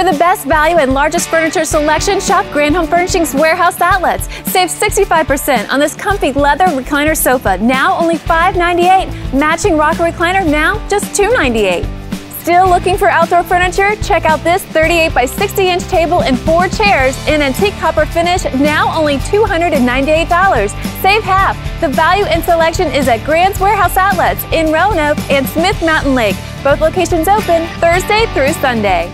For the best value and largest furniture selection, shop Grand Home Furnishings Warehouse Outlets. Save 65% on this comfy leather recliner sofa, now only $598. Matching rocker recliner, now just $298. Still looking for outdoor furniture? Check out this 38 by 60 inch table and 4 chairs in antique copper finish, now only $298. Save half. The value and selection is at Grand's Warehouse Outlets in Roanoke and Smith Mountain Lake. Both locations open Thursday through Sunday.